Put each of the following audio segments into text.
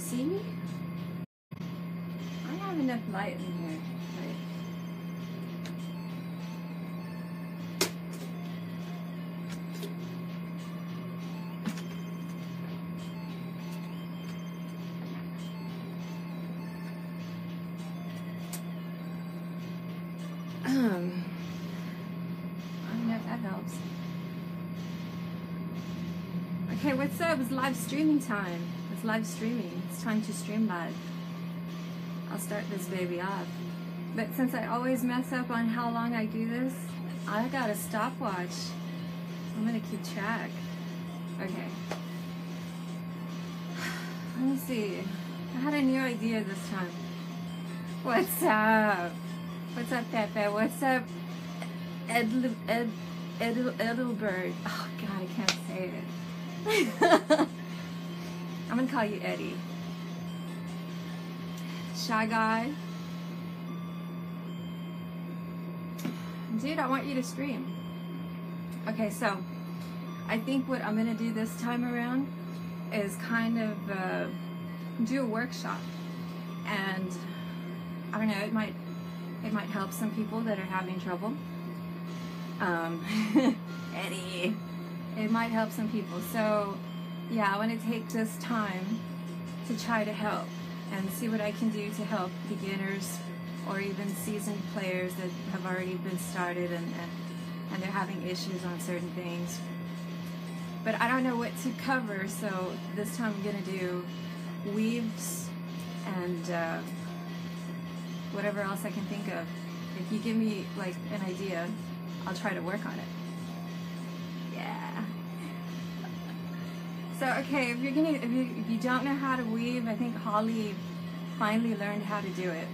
You see me? I have enough light in here. It's live streaming time. It's live streaming. It's time to stream live. I'll start this baby off. But since I always mess up on how long I do this, I got a stopwatch. I'm gonna keep track. Okay. Let me see. I had a new idea this time. What's up? What's up, Pepe? What's up, Edelbert? Oh God, I can't say it. I'm gonna call you Eddie. Shy guy. Dude, I want you to stream. Okay, so I think what I'm gonna do this time around is kind of do a workshop, and I don't know, it might help some people that are having trouble. Eddie. It might help some people. So yeah, I want to take this time to try to help and see what I can do to help beginners or even seasoned players that have already been started and they're having issues on certain things. But I don't know what to cover, so this time I'm going to do weaves and whatever else I can think of. If you give me like an idea, I'll try to work on it. So okay, if you don't know how to weave, I think Holly finally learned how to do it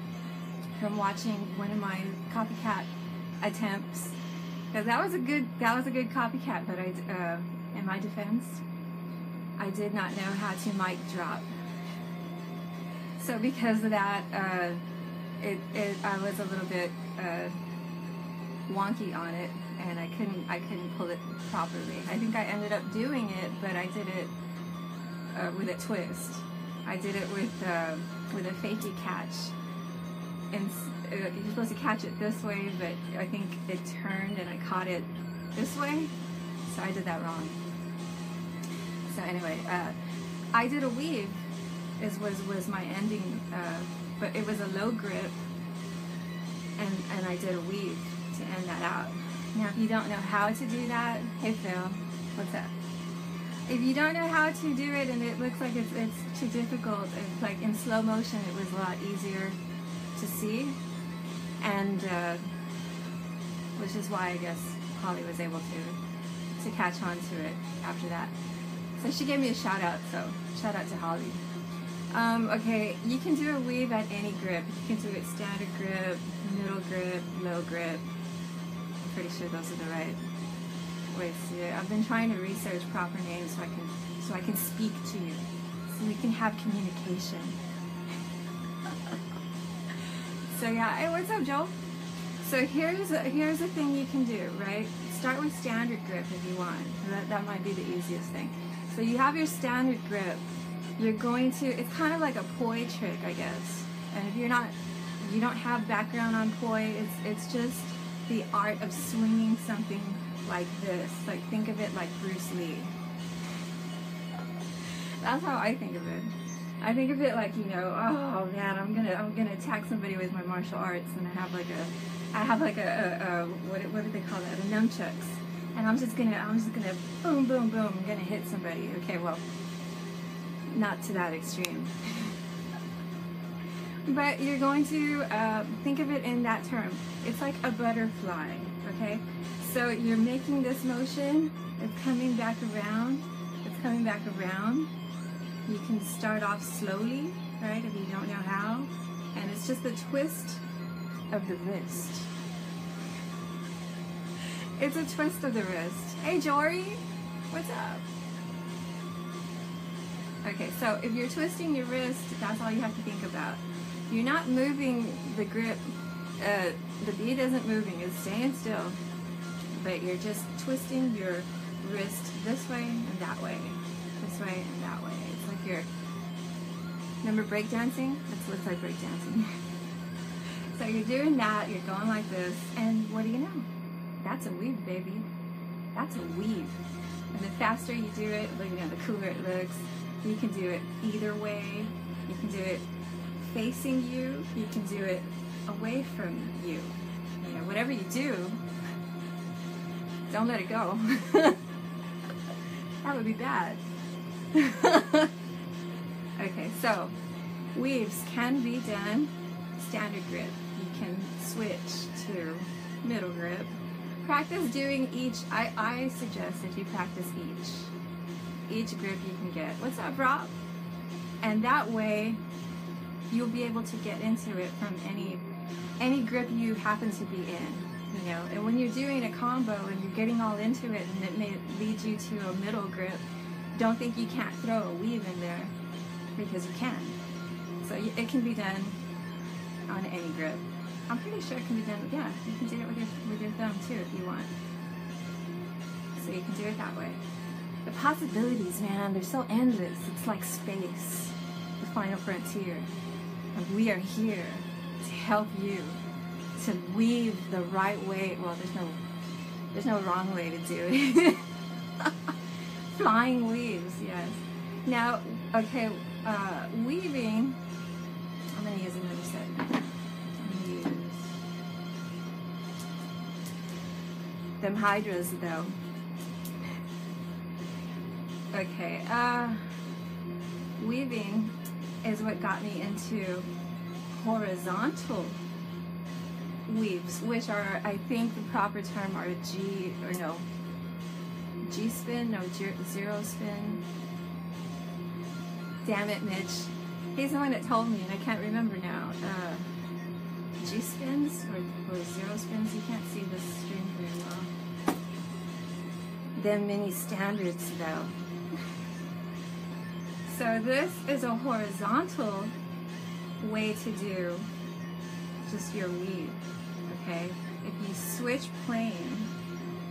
from watching one of my copycat attempts. Because that was a good copycat, but in my defense, I did not know how to mic drop. So because of that, I was a little bit wonky on it. And I couldn't pull it properly. I think I ended up doing it, but I did it with a twist. I did it with a fakie catch. And you're supposed to catch it this way, but I think it turned and I caught it this way, so I did that wrong. So anyway, I did a weave. was my ending, but it was a low grip, and I did a weave to end that out. Now, if you don't know how to do that, hey Phil, what's up? If you don't know how to do it and it looks like it's too difficult, it's like in slow motion, it was a lot easier to see, and which is why I guess Holly was able to catch on to it after that. So she gave me a shout out, so shout out to Holly. Okay, you can do a weave at any grip. You can do it standard grip, middle grip, low grip. Pretty sure those are the right ways to do it. I've been trying to research proper names so I can speak to you, so we can have communication. So yeah, hey, what's up, Joel? So here's a thing you can do, right? Start with standard grip if you want. That might be the easiest thing. So you have your standard grip. You're going to, it's kind of like a poi trick, I guess. And if you don't have background on poi, it's just the art of swinging something like this. Like, think of it like Bruce Lee. That's how I think of it. I think of it like, you know, oh man, I'm gonna attack somebody with my martial arts, and I have like a what do they call that? A nunchucks. And I'm just gonna boom, boom, boom. I'm gonna hit somebody. Okay, well, not to that extreme. But you're going to think of it in that term. It's like a butterfly, okay? So you're making this motion. It's coming back around. It's coming back around. You can start off slowly, right, if you don't know how. And it's just the twist of the wrist. It's a twist of the wrist. Hey, Jory, what's up? Okay, so if you're twisting your wrist, that's all you have to think about. You're not moving the grip, the bead isn't moving, it's staying still, but you're just twisting your wrist this way and that way, this way and that way. It's like you're Remember breakdancing? That looks like breakdancing. So you're doing that, you're going like this, and what do you know? That's a weave, baby. That's a weave. And the faster you do it, you know, the cooler it looks. You can do it either way. You can do it facing you. You can do it away from you. You know, whatever you do, don't let it go. That would be bad. Okay, so weaves can be done standard grip. You can switch to middle grip. Practice doing each. I suggest if you practice each grip you can get. What's up, Rob? And that way you'll be able to get into it from any grip you happen to be in, you know. And when you're doing a combo and you're getting all into it and it may lead you to a middle grip, don't think you can't throw a weave in there, because you can. So it can be done on any grip. I'm pretty sure it can be done, yeah, you can do it with your thumb too if you want. So you can do it that way. The possibilities, man, they're so endless. It's like space, the final frontier. And we are here to help you to weave the right way. Well, there's no wrong way to do it. Flying weaves, yes. Now, okay, weaving, I'm gonna use another set. Them hydras though. Okay, weaving is what got me into horizontal weaves, which are, I think the proper term are zero spin. Damn it, Mitch. He's the one that told me and I can't remember now. G spins or zero spins, you can't see this string very well. Them many standards though. So this is a horizontal way to do just your weave, okay? If you switch plane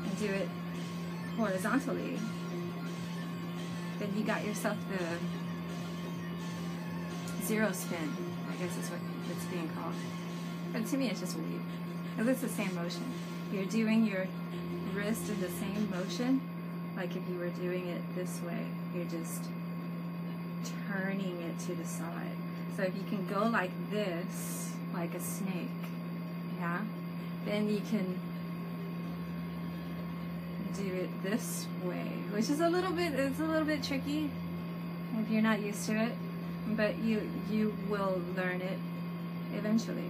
and do it horizontally, then you got yourself the zero spin, I guess is what it's being called. But to me it's just a weave, because it's the same motion. You're doing your wrist in the same motion, like if you were doing it this way, you're just turning it to the side. So if you can go like this, like a snake, yeah, then you can do it this way, which is a little bit tricky if you're not used to it, but you will learn it eventually.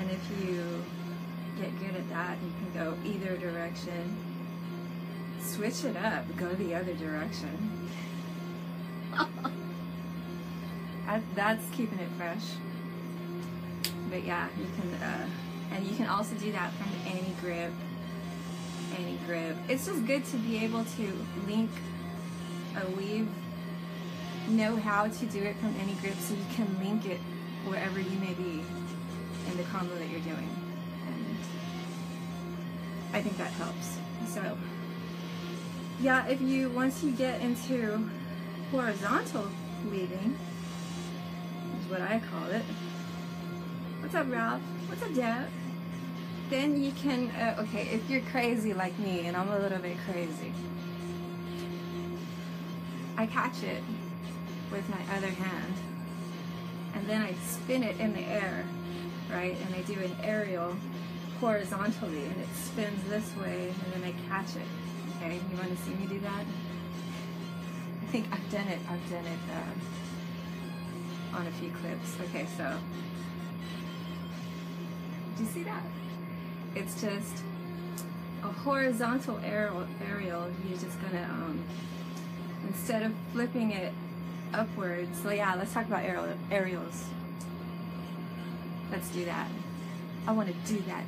And if you get good at that, you can go either direction. Switch it up, go the other direction. That's keeping it fresh. But yeah, you can, and you can also do that from any grip. It's just good to be able to link a weave, know how to do it from any grip so you can link it wherever you may be in the combo that you're doing. I think that helps. So yeah, if you, once you get into horizontal weaving, is what I call it. What's up, Ralph? What's up, Deb? Then you can, okay, if you're crazy like me, and I'm a little bit crazy, I catch it with my other hand, and then I spin it in the air, right? And I do an aerial horizontally, and it spins this way, and then I catch it. Okay, you want to see me do that? I think I've done it on a few clips. Okay, so do you see that? It's just a horizontal aerial. You're just gonna instead of flipping it upwards. So yeah, let's talk about aerials. Let's do that. I want to do that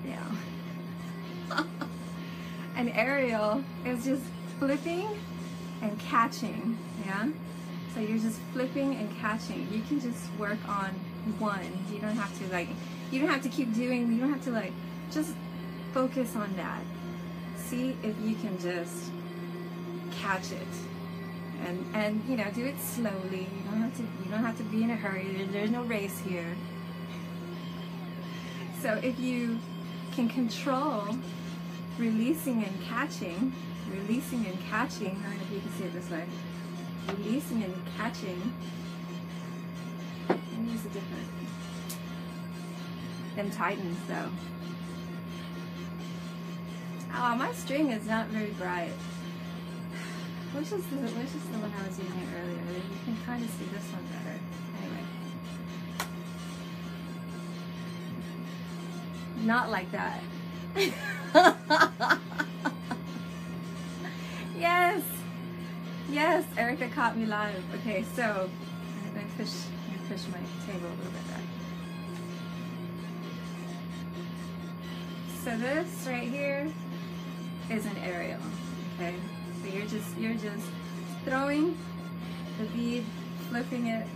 now. An aerial is just flipping and catching, yeah? So you're just flipping and catching. You can just work on one. You don't have to you don't have to just focus on that. See if you can just catch it and you know, do it slowly. You don't have to be in a hurry. There's no race here. So if you can control releasing and catching, I don't know if you can see it this way, releasing and catching, and there's a difference. Them tightens though. Oh, my string is not very bright. Which is the one I was using earlier. You can kind of see this one better. Anyway. Not like that. Yes. Yes, Erica caught me live. Okay, so I'm gonna push my table a little bit back. So this right here is an aerial, okay? So you're just throwing the bead, flipping it,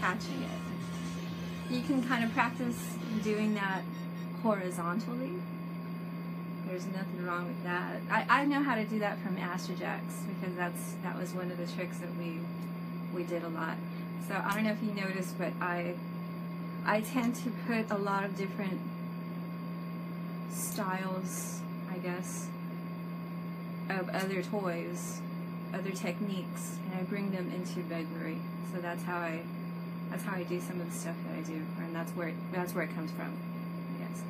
catching it. You can kind of practice doing that horizontally. There's nothing wrong with that. I know how to do that from Astrojax because that was one of the tricks that we did a lot. So I don't know if you noticed, but I tend to put a lot of different styles, I guess, of other toys, other techniques, and I bring them into Bedbury. So that's how I do some of the stuff that I do, and that's where it comes from, I guess.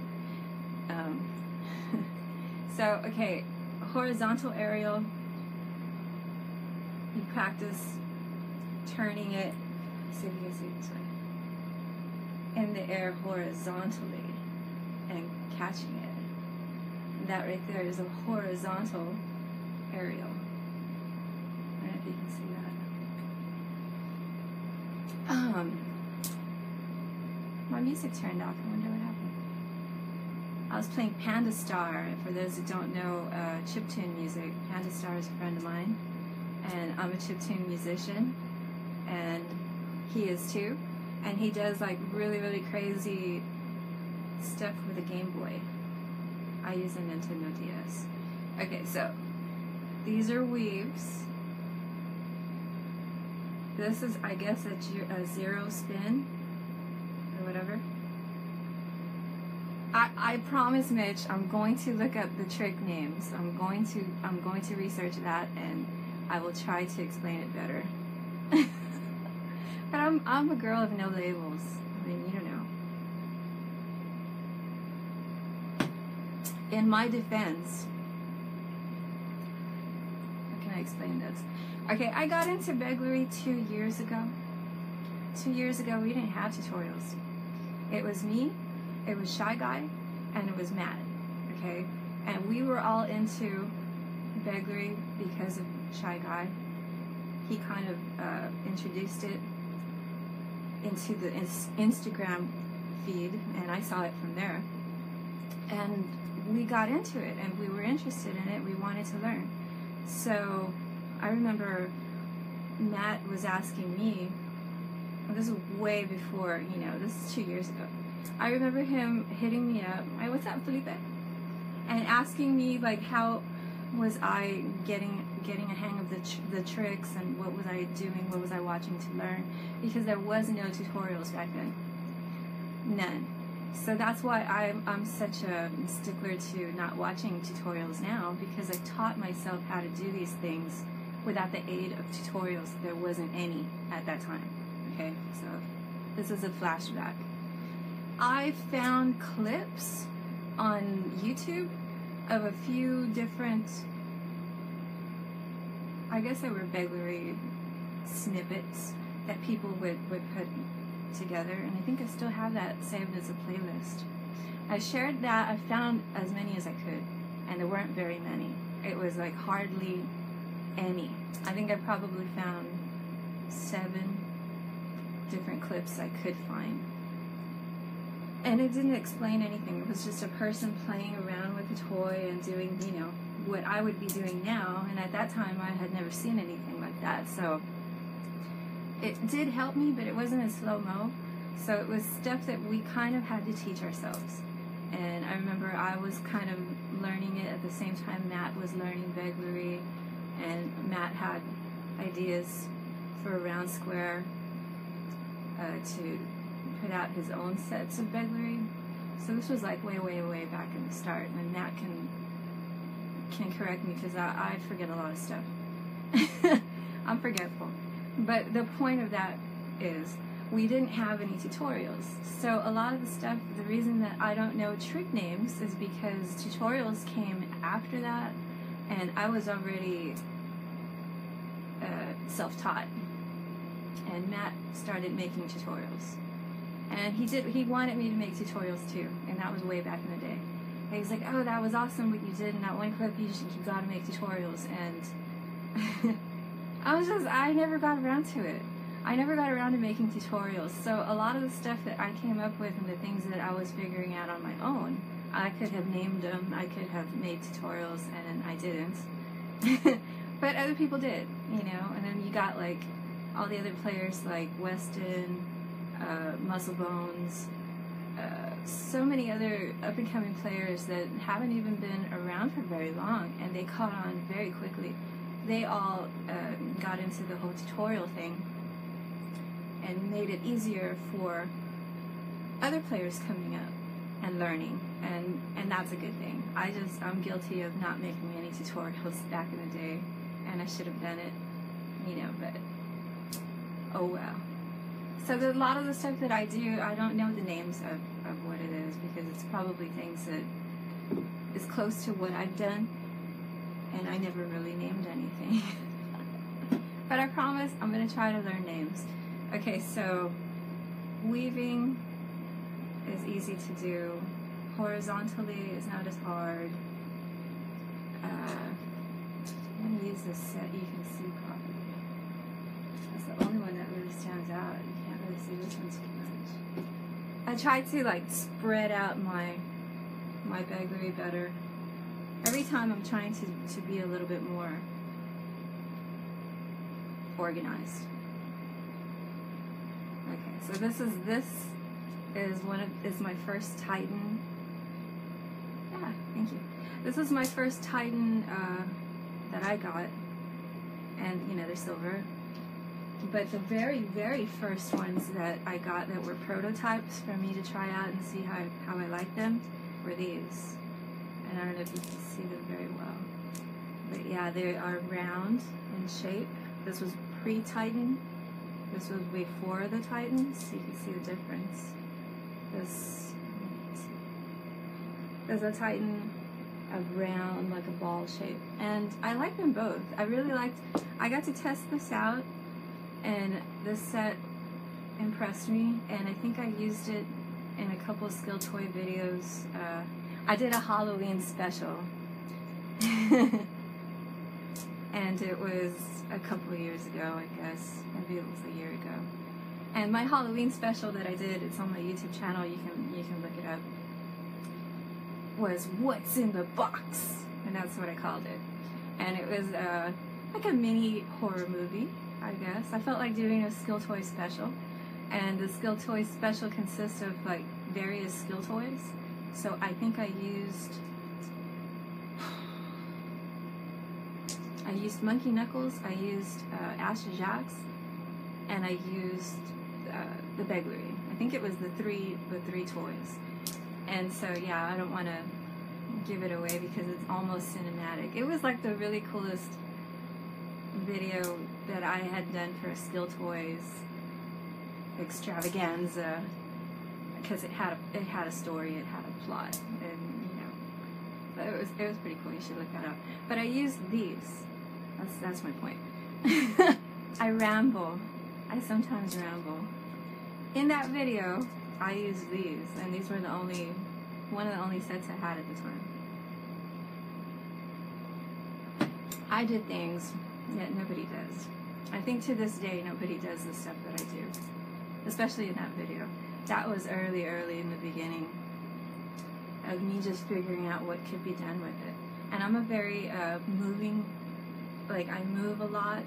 So okay, horizontal aerial. You practice turning it. See if you can see this way, in the air horizontally and catching it. That right there is a horizontal aerial. I don't know if you can see that. My music turned off. I wonder what happened. I was playing Panda Star. For those who don't know chiptune music, Panda Star is a friend of mine, and I'm a chiptune musician, and he is too. And he does like really, really crazy stuff with a Game Boy. I use a Nintendo DS. Okay, so these are weaves. This is, I guess, a zero spin or whatever. I promise, Mitch, I'm going to look up the trick names. I'm going to research that, and I will try to explain it better. But I'm a girl of no labels. I mean, you don't know. In my defense, how can I explain this? Okay, I got into Bedbury 2 years ago. 2 years ago, we didn't have tutorials. It was me, it was Shy Guy, and it was Matt, okay? And we were all into Bedbury because of Shy Guy. He kind of introduced it into the Instagram feed, and I saw it from there. And we got into it, and we were interested in it. We wanted to learn. So I remember Matt was asking me, and this was way before, you know, this is 2 years ago. I remember him hitting me up, hey, what's up, Felipe? And asking me, like, how was I getting a hang of the tricks, and what was I doing, what was I watching to learn? Because there was no tutorials back then. None. So that's why I'm such a stickler to not watching tutorials now, because I taught myself how to do these things without the aid of tutorials. There wasn't any at that time, okay? So this is a flashback. I found clips on YouTube of a few different, I guess they were Bedbury snippets that people would put together, and I think I still have that saved as a playlist. I shared that. I found as many as I could, and there weren't very many. It was like hardly any. I think I probably found 7 different clips I could find, and it didn't explain anything. It was just a person playing around with a toy and doing, you know, what I would be doing now, and at that time I had never seen anything like that. So it did help me, but it wasn't as slow-mo. So it was stuff that we kind of had to teach ourselves. And I remember I was kind of learning it at the same time Matt was learning Bedbury, and Matt had ideas for Around Square to put out his own sets of burglary. So this was like way, way, way back in the start, and Nat can correct me because I forget a lot of stuff. I'm forgetful. But the point of that is we didn't have any tutorials. So a lot of the stuff, the reason that I don't know trick names is because tutorials came after that, and I was already self-taught. And Matt started making tutorials. And he wanted me to make tutorials too, and that was way back in the day. And he was like, oh, that was awesome what you did in that one clip, you gotta make tutorials. And I never got around to it. I never got around to making tutorials. So a lot of the stuff that I came up with and the things that I was figuring out on my own, I could have named them, I could have made tutorials, and I didn't. But other people did, you know? And then you got like all the other players like Weston, Musclebones, so many other up-and-coming players that haven't even been around for very long, and they caught on very quickly. They all got into the whole tutorial thing and made it easier for other players coming up and learning, and that's a good thing. I'm guilty of not making any tutorials back in the day, and I should have done it, you know, but oh well. So a lot of the stuff that I do, I don't know the names of what it is, because it's probably things that is close to what I've done, and I never really named anything. But I promise I'm going to try to learn names. Okay, so weaving is easy to do. Horizontally is not as hard. I'm going to use this set you can see properly. That's the only one that really stands out. You can't really see this one too much. I try to like spread out my burglary better. Every time I'm trying to be a little bit more organized. Okay, so this is my first Titan. Yeah, thank you. This is my first Titan that I got, and you know they're silver. But the very, very first ones that I got that were prototypes for me to try out and see how I like them were these. And I don't know if you can see them very well. But yeah, they are round in shape. This was pre-Titan. This was before the Titans. You can see the difference. This is a Titan of round, like a ball shape. And I like them both. I got to test this out, and this set impressed me, and I think I used it in a couple of Skill Toy videos. I did a Halloween special, and it was a couple of years ago, I guess, maybe it was a year ago. And my Halloween special that I did, it's on my YouTube channel, you can look it up, was What's in the Box, and that's what I called it. And it was like a mini horror movie, I guess. I felt like doing a Skill Toy special, and the Skill Toy special consists of like various Skill Toys. So I think I used Monkey Knuckles, I used Astrojax, and I used the Beglery. I think it was the three toys. And so yeah, I don't want to give it away because it's almost cinematic. It was like the really coolest video that I had done for a Skill Toys extravaganza, because it had a story, it had a plot, and you know, it was pretty cool. You should look that up. But I used these. That's my point. I ramble. I sometimes ramble. In that video, I used these, and these were one of the only sets I had at the time. I did things that nobody does. I think to this day nobody does the stuff that I do, especially in that video. That was early in the beginning of me just figuring out what could be done with it. And I'm a very moving, like I move a lot.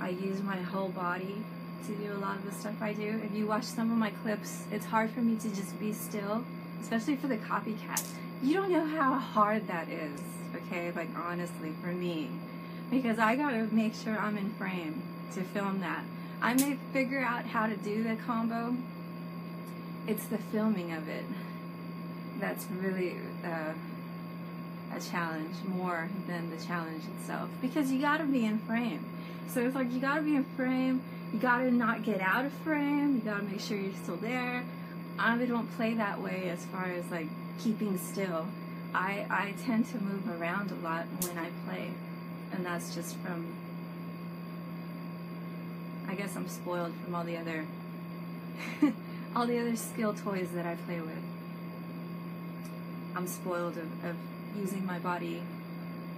I use my whole body to do a lot of the stuff I do. If you watch some of my clips, it's hard for me to just be still, especially for the copycat. You don't know how hard that is, okay? Like honestly, for me. because I gotta make sure I'm in frame to film that. I may figure out how to do the combo. It's the filming of it that's really a challenge more than the challenge itself, because you gotta be in frame. So it's like you gotta be in frame, you gotta not get out of frame, you gotta make sure you're still there. I don't play that way as far as like keeping still. I tend to move around a lot when I play, and that's just from, I guess I'm spoiled from all the other all the other skill toys that I play with. I'm spoiled of using my body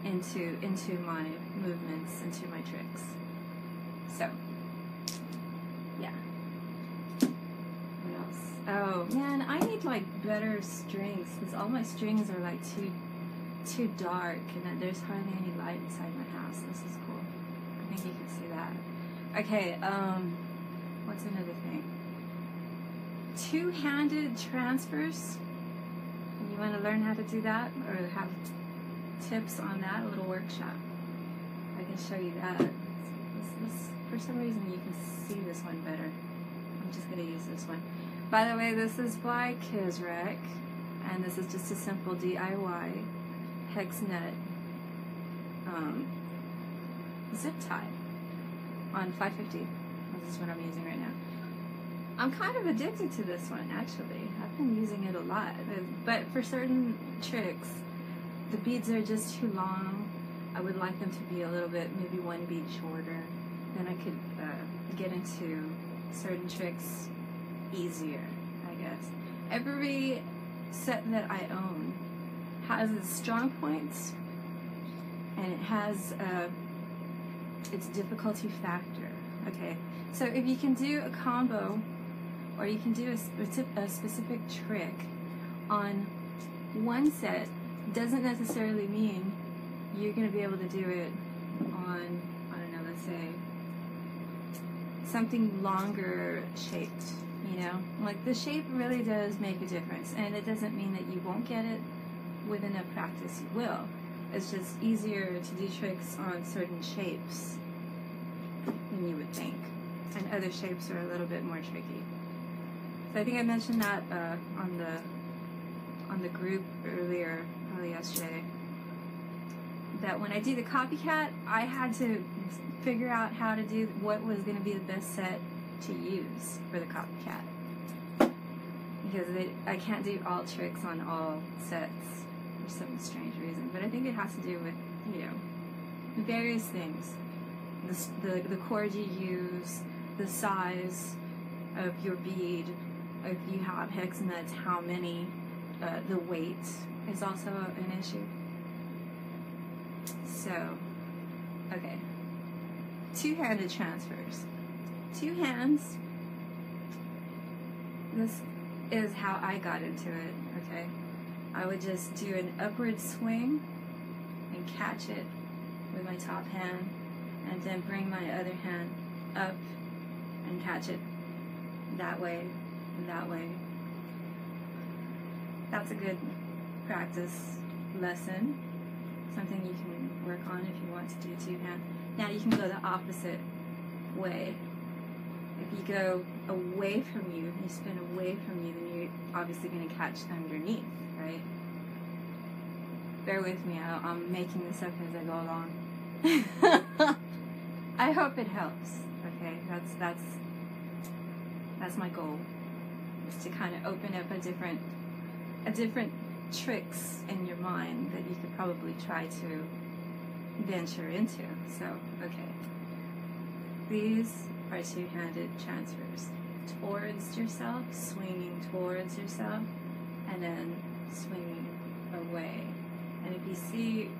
into my movements, into my tricks. So yeah. What else? Oh man, I need like better strings, because all my strings are like too dark, and there's hardly any light inside my house. This is cool. I think you can see that. Okay, what's another thing? Two-handed transfers. You want to learn how to do that, or have tips on that? A little workshop. I can show you that. This, for some reason, you can see this one better. I'm just gonna use this one. By the way, this is by CizreK, and this is just a simple DIY hex nut zip tie on 550. This is what I'm using right now. I'm kind of addicted to this one, actually. I've been using it a lot, but for certain tricks, the beads are just too long. I would like them to be a little bit, maybe one bead shorter. Then I could get into certain tricks easier, I guess. Every set that I own has its strong points, and it has its difficulty factor. Okay, so if you can do a combo, or you can do a specific trick on one set, doesn't necessarily mean you're going to be able to do it on, I don't know, let's say, something longer shaped, you know? Like, the shape really does make a difference, and it doesn't mean that you won't get it. With enough practice, you will. It's just easier to do tricks on certain shapes than you would think, and other shapes are a little bit more tricky. So I think I mentioned that on the group earlier, probably yesterday, that when I do the copycat, I had to figure out how to do what was going to be the best set to use for the copycat, because I can't do all tricks on all sets for some strange reason. But I think it has to do with, you know, various things. The cord you use, the size of your bead, if you have hex nuts, how many, the weight is also an issue. So, okay, two-handed transfers. Two hands, this is how I got into it, okay? I would just do an upward swing and catch it with my top hand, and then bring my other hand up and catch it that way and that way. That's a good practice lesson, something you can work on if you want to do two-hand. Now you can go the opposite way. If you go away from you, you spin away from you, then you're obviously going to catch underneath, right? Bear with me, I'm making this up as I go along. I hope it helps, okay? That's my goal, is to kind of open up a different tricks in your mind that you could probably try to venture into. So, okay. These are two-handed transfers. Towards yourself, swinging towards yourself, and then swinging away. And if you see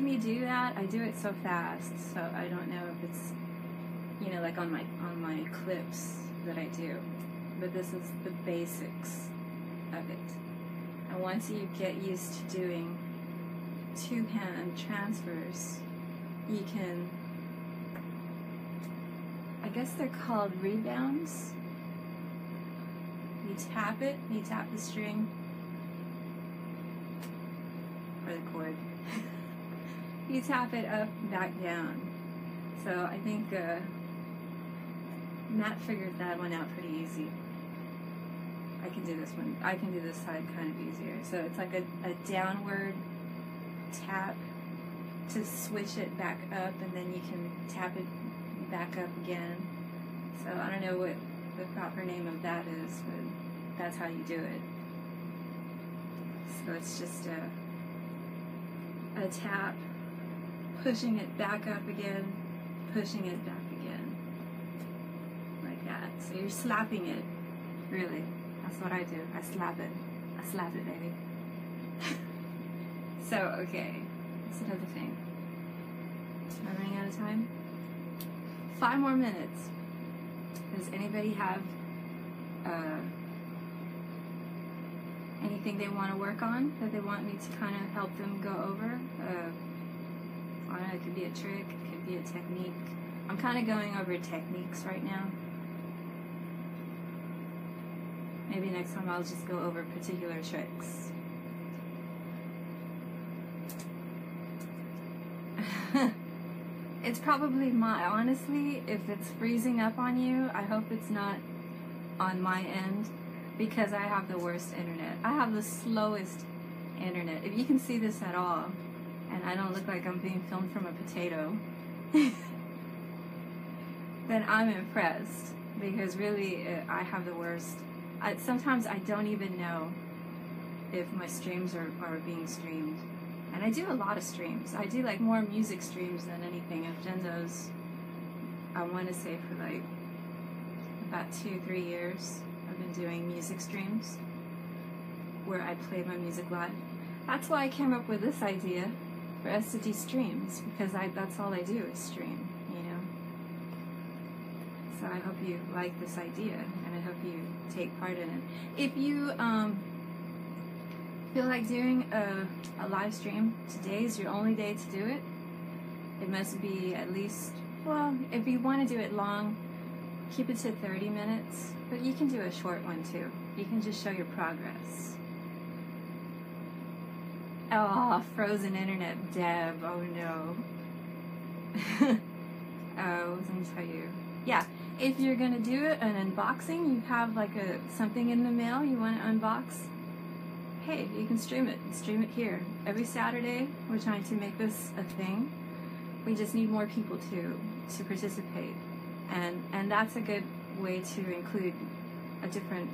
me do that, I do it so fast, so I don't know if it's, you know, like on my clips that I do, but this is the basics of it. And once you get used to doing two-hand transfers, you can, I guess they're called rebounds. You tap it, you tap the string or the cord you tap it up, back down. So I think Matt figured that one out pretty easy. I can do this one. I can do this side kind of easier. So it's like a downward tap to switch it back up, and then you can tap it back up again. So I don't know what the proper name of that is, but that's how you do it. So it's just a tap, pushing it back up again, pushing it back again, like that. So you're slapping it, really. That's what I do. I slap it. I slap it, baby. So, okay. That's another thing. Am I running out of time? 5 more minutes. Does anybody have anything they want to work on that they want me to kind of help them go over? I don't know, it could be a trick, it could be a technique. I'm kind of going over techniques right now. Maybe next time I'll just go over particular tricks. It's probably my, honestly, if it's freezing up on you, I hope it's not on my end, because I have the worst internet. I have the slowest internet. If you can see this at all, and I don't look like I'm being filmed from a potato, then I'm impressed, because really I have the worst. Sometimes I don't even know if my streams are being streamed. And I do a lot of streams. I do like more music streams than anything. I've done those, I want to say, for like about 2 or 3 years. I've been doing music streams where I play my music live. That's why I came up with this idea for SCD streams, because that's all I do is stream, you know. So I hope you like this idea, and I hope you take part in it. If you feel like doing a live stream, today is your only day to do it. It must be at least, well, if you want to do it long, keep it to 30 minutes, but you can do a short one too. You can just show your progress. Oh, frozen internet, Deb, oh no. I was gonna tell you. Yeah, if you're gonna do an unboxing, you have like something in the mail you want to unbox, hey, you can stream it. Stream it here. Every Saturday, we're trying to make this a thing. We just need more people to participate. And that's a good way to include a different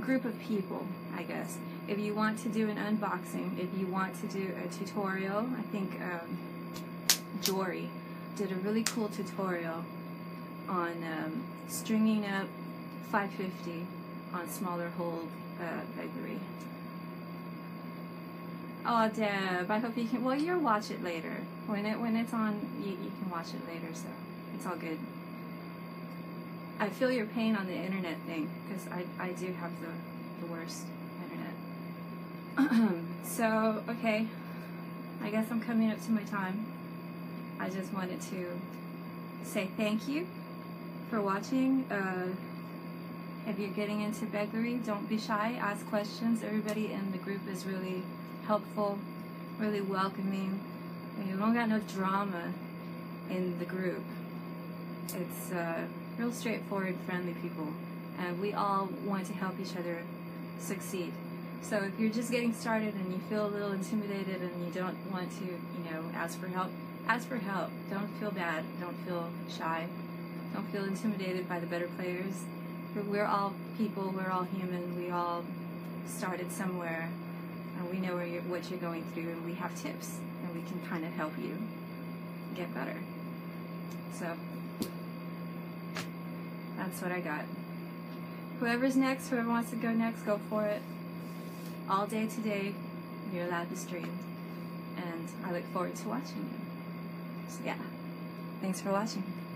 group of people, I guess. If you want to do an unboxing, if you want to do a tutorial, I think Jory did a really cool tutorial on stringing up 550 on smaller hold bakery. Oh, Deb, I hope you can. Well, you'll watch it later. When it's on, you can watch it later, so it's all good. I feel your pain on the internet thing, because I do have the worst internet. So, okay, I guess I'm coming up to my time. I just wanted to say thank you for watching. If you're getting into bakery, don't be shy, ask questions. Everybody in the group is really helpful, really welcoming. You don't got no drama in the group. It's real straightforward, friendly people, and we all want to help each other succeed. So if you're just getting started and you feel a little intimidated and you don't want to, you know, ask for help, ask for help. Don't feel bad, don't feel shy, don't feel intimidated by the better players. We're all people, we're all human, we all started somewhere, and we know what you're going through, and we have tips, and we can kind of help you get better. So, that's what I got. Whoever's next, whoever wants to go next, go for it. All day today, you're allowed to stream, and I look forward to watching you. So yeah, thanks for watching.